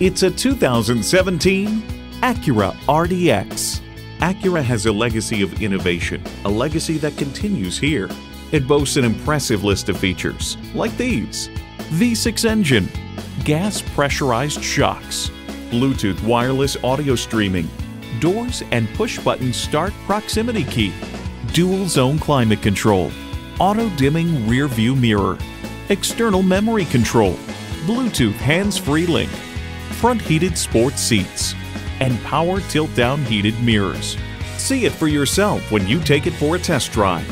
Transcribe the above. It's a 2017 Acura RDX. Acura has a legacy of innovation, a legacy that continues here. It boasts an impressive list of features, like these: V6 engine, gas pressurized shocks, Bluetooth wireless audio streaming, doors and push-button start proximity key, dual zone climate control, auto-dimming rear view mirror, external memory control, Bluetooth hands-free link, front heated sports seats, and power tilt-down heated mirrors. See it for yourself when you take it for a test drive.